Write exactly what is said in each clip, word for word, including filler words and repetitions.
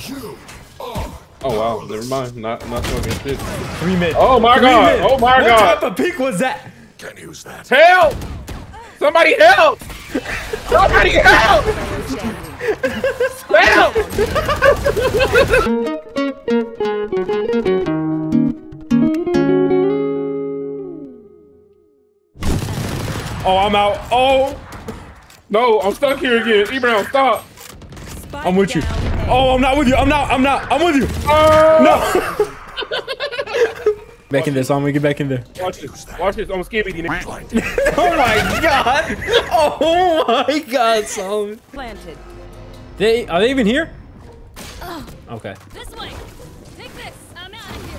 Oh wow, never mind. Not not gonna get shit. Three minutes. Oh my god! Oh my god! What type of peak was that? Can use that. Help! Somebody help! Somebody help! Help! Oh, I'm out. Oh! No, I'm stuck here again. Ibrahim, stop. Spike I'm with you. Down. Oh, I'm not with you. I'm not. I'm not. I'm with you. Oh! No. Back in there, so I'm gonna get back in there. Watch this. Watch this. I'm scared. Oh my god. Oh my god, Solomon. Planted. They are they even here? Oh, okay. This way. Take this. I'm out of here.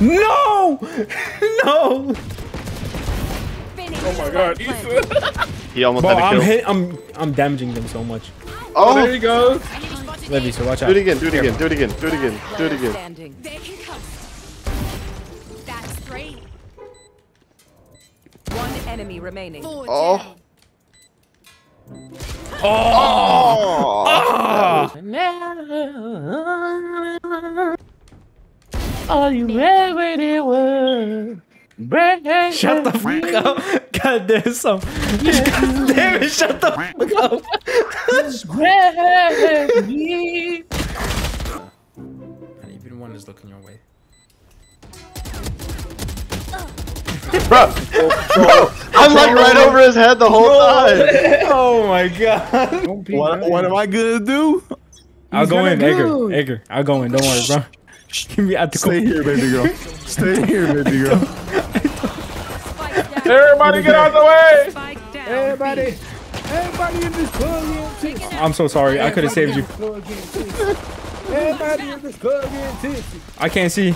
No! No! Oh my god, he almost Bro, had a I'm kill. Hit, I'm, I'm damaging them so much. Oh, oh there he goes. Levy, so watch out. Do it again, do it again, do it again, do it again, do it again. Do it again. That's great. One enemy remaining. Oh. Oh! Oh! Oh! All you ever did was shut the fuck up! God damn, some. God damn it, shut the fuck up! And even one is looking your way. Bro, bro, I'm like right over his head the whole time. Oh my god. What, what am I gonna do? I'll He's go in, Edgar. Edgar, I'll go in. Don't worry, bro. Give me out the Stay court. Here, baby girl. Stay here, baby girl. Everybody get out of the way. Everybody. Everybody in this club. In I'm so sorry. I could have saved you. Everybody in this club. In I can't see.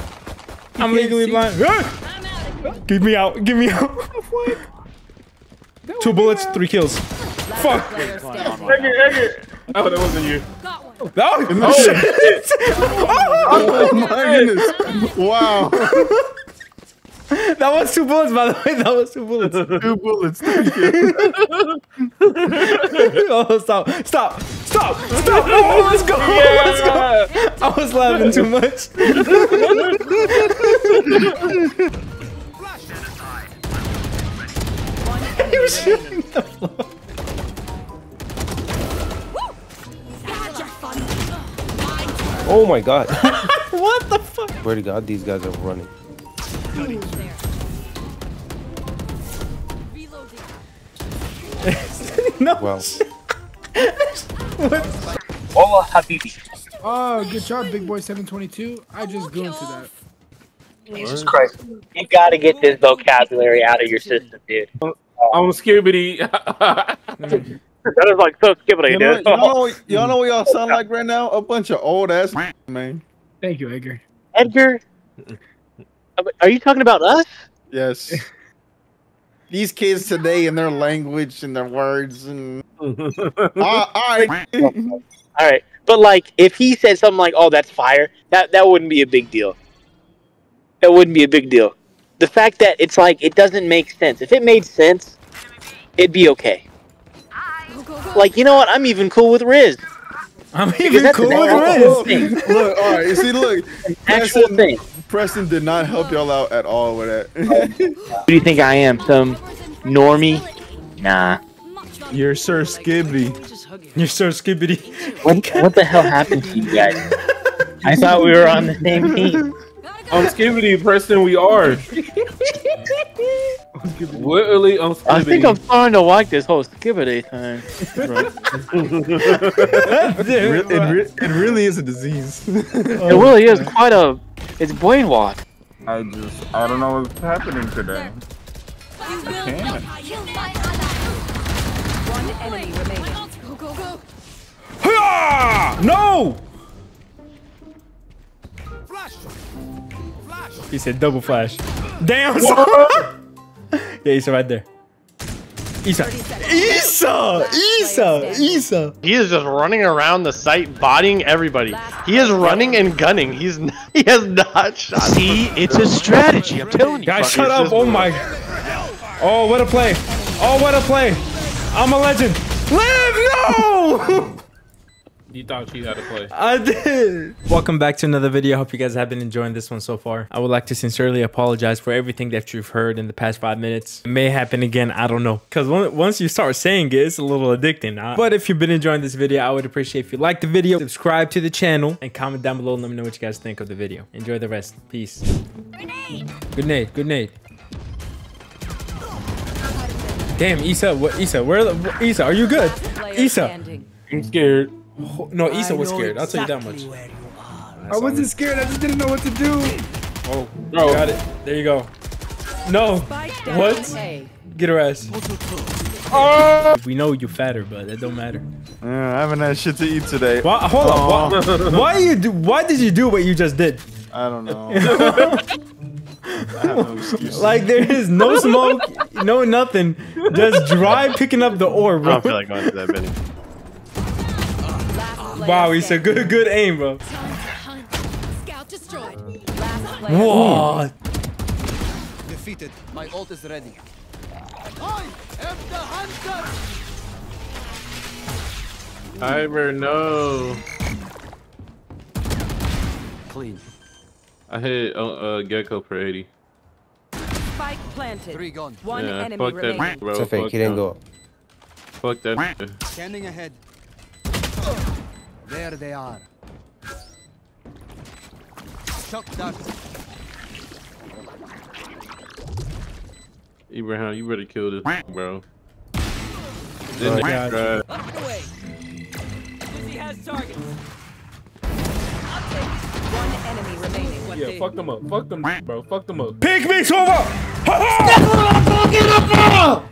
I'm can't legally see. Blind. Give me out! Give me out! What? Two bullets, three kills. Fuck! Egger, oh, that wasn't you. Oh, oh shit! Oh my goodness! Wow! That was two bullets, by the way. That was two bullets. Two bullets, three kills. Oh, stop! Stop! Stop! Stop! Oh, let's go! Yeah. Let's go! I was laughing too much. He was shooting the floor. Oh my god. What the fuck? Where to god, these guys are running. No. Wow. Hola, Habibi. Oh, good job, big boy seven twenty-two. I just go into that. Jesus Christ. You gotta get this vocabulary out of your system, dude. I'm Scooby. That is like so Scooby, dude. Y'all know, y'all know what y'all sound like right now? A bunch of old ass man. Thank you, Edgar. Edgar, are you talking about us? Yes. These kids today and their language and their words and. All right. All right, but like, if he said something like, "Oh, that's fire," that that wouldn't be a big deal. That wouldn't be a big deal. The fact that it's like, it doesn't make sense. If it made sense, it'd be okay. Like, you know what? I'm even cool with Riz. I'm even cool with Riz. Look, all right. You see, look. Actual Preston, thing. Preston did not help y'all out at all with that. Who do you think I am? Some normie? Nah. You're Sir Skibby. You're Sir Skibby. What, what the hell happened to you guys? I thought we were on the same team. I'm Skibbity, Preston, we are. Literally, I'm Skibbity. I think I'm starting to like this whole Skibbity thing. it, re it really is a disease. It really is quite a... It's brainwashed. I just... I don't know what's happening today. I can't. One enemy remaining. No! He said double flash. Damn! Yeah, he's right there. Isa. Isa! Isa! Isa! He is just running around the site, bodying everybody. He is running and gunning. He's not, he has not shot. See, it's a strategy. I'm telling you. Guys, shut up! Just... Oh my! Oh, what a play! Oh, what a play! I'm a legend. Liv, no! You thought you had to play. I did. Welcome back to another video. Hope you guys have been enjoying this one so far. I would like to sincerely apologize for everything that you've heard in the past five minutes. It may happen again. I don't know. Because once you start saying it, it's a little addicting. Huh? But if you've been enjoying this video, I would appreciate if you like the video, subscribe to the channel, and comment down below and let me know what you guys think of the video. Enjoy the rest. Peace. Grenade. Grenade. Grenade. Damn, Isa. What, Isa, where, where, Isa, are you good? Isa. I'm scared. Oh, no, Isa was scared. I'll exactly tell you that much. You I wasn't scared. I just didn't know what to do. Oh, bro. Got it. There you go. No. What? Get her ass. Oh! We know you're fatter, but that don't matter. Uh, I haven't had shit to eat today. Why, hold on. Why, why, you do, why did you do what you just did? I don't know. I have no excuses. Like, there is no smoke, no nothing. Just dry picking up the ore, bro. I don't feel like going to that, Benny. Wow, he's a good, good aim, bro. What? Defeated. My ult is ready. I am the hunter. Iver, no. Clean. I hit uh, Gekko for eighty. Spike planted. Three gone. One yeah, enemy fuck remaining. That, bro. It's a fake. Fuck he didn't go. Fuck that. Standing ahead. There they are. Chuck that. Abraham, you better kill this, bro. It's in the drive. Up the way. He has targets. One enemy remaining. What yeah, day? Fuck them up. Fuck them, bro. Fuck them up. Pick me, Sova! Ha ha!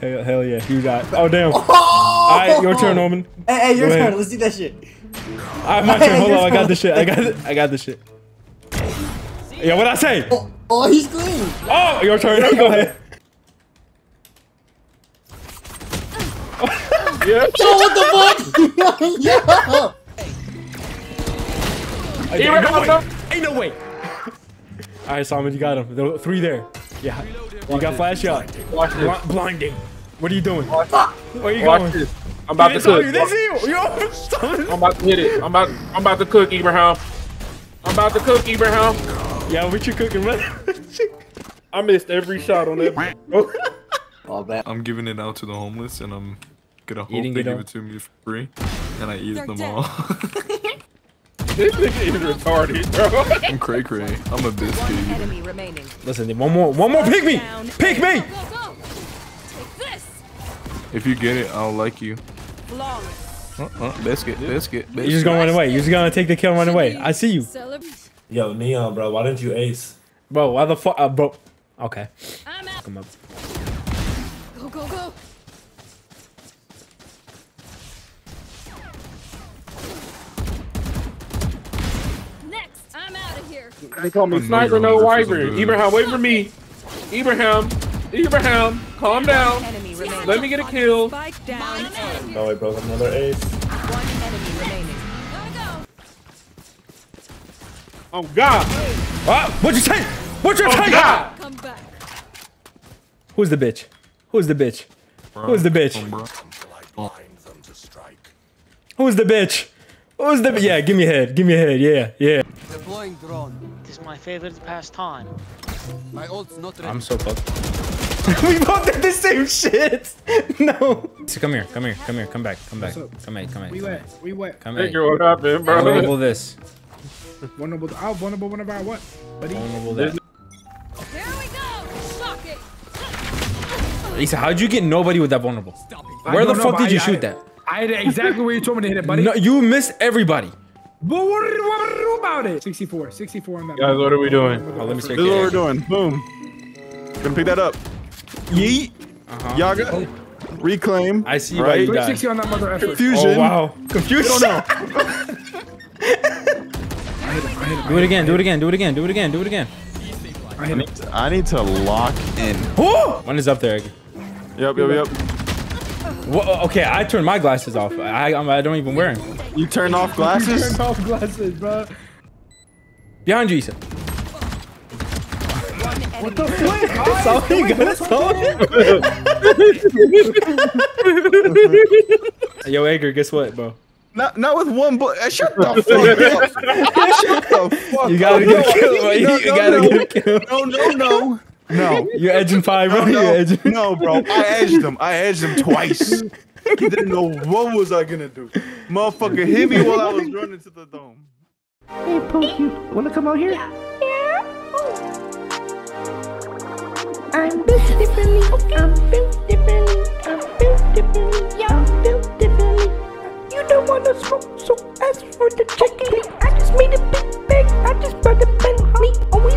Hell, hell yeah, you got it. Oh, damn. Oh! Alright, your turn, Norman. Hey, hey your Go turn. Ahead. Let's see that shit. Alright, my hey, turn. Hold on, I got this shit. I got it. I got this shit. Yeah, what'd I say? Oh, oh he's clean. Oh, your turn. Go ahead. Yeah. Yo, what the fuck? Yo. Hey, ain't, no way. Ain't no way. Alright, Simon, you got him. The three there. Yeah. You got flash out. Watch this. Bl blinding. What are you doing? Watch Where are you Watch going? This. I'm about to cook. You. This is you. I'm about to hit it. I'm about. I'm about to cook, Abraham. I'm about to cook, Abraham. Yeah, what you cooking, brother? I missed every shot on that. All bad. I'm giving it out to the homeless, and I'm gonna hope Eating they it give up. it to me for free, and I eat They're them dead. all. This nigga is retarded, bro. I'm cray cray. I'm a biscuit. One enemy remaining. Listen, one more, one more. Pick me. Pick me. Go, go, go. Take this. If you get it, I'll like you. Uh, uh, biscuit, biscuit, biscuit. You're just gonna run away. You're just gonna take the kill and run away. I see you. Yo, Neon, bro. Why didn't you ace? Bro, why the fuck, uh, bro? Okay. I'm out. Come up. Go, go, go. They call me I'm sniper, no wiper. Abraham, wait for me. Abraham, Abraham, calm down. Let me get a kill. No, I broke another ace. Oh God! Ah, what'd you say? What'd you say? Oh, come back. Who's the bitch? Who's the bitch? Who's the bitch? Who's the bitch? Who's the? Yeah, give me a head. Give me a head. Yeah, yeah. Deploying drone. This is my favorite pastime. My ult's not ready. I'm so fucked. We both did the same shit. No. So come here. Come here. Come here. Come back. Come back. Come here. Come here. We went. We went. Come here. What happened, bro? Vulnerable this. Vulnerable. Oh, vulnerable. Vulnerable. What? Buddy? Vulnerable that. There we go. Shock it. Lisa, how'd you get nobody with that vulnerable? Stop it. Where the fuck did you shoot that? I did exactly where you told me to hit it, buddy. No, you missed everybody. But what do you do about it? sixty-four, sixty-four on that. Guys, what are we doing? Oh, let me check this is what we're doing. Boom. Gonna pick that up. Yeet. Uh-huh. Yaga. Oh. Reclaim. I see you, right? three sixty on that mother effort. Confusion. Oh, wow. Confusion. I don't know. I hit it, I hit it. Do it again. Do it again. Do it again. Do it again. Do it again. I, I, need, to, I need to lock in. Oh! One is up there. Yep, yep, yep. Whoa, okay, I turned my glasses off. I I don't even wear them. You turned off glasses? You turned off glasses, bro. Behind you, what the fuck? That's all you gotta solve. Yo, Edgar, guess what, bro? Not, not with one bullet. Shut the fuck up. Shut the fuck up. You gotta get a kill, bro. You gotta get a kill. No, no, no. No. You're edging five, bro. No, no, no, bro. I edged him. I edged him twice. He didn't know what was I gonna do. Motherfucker hit me while I was running to the dome. Hey, Pokey, wanna come out here? Yeah. Oh. I'm built differently. Okay. I'm built differently. I'm built differently. Yeah. I'm built differently. You don't wanna smoke, so ask for the chicken.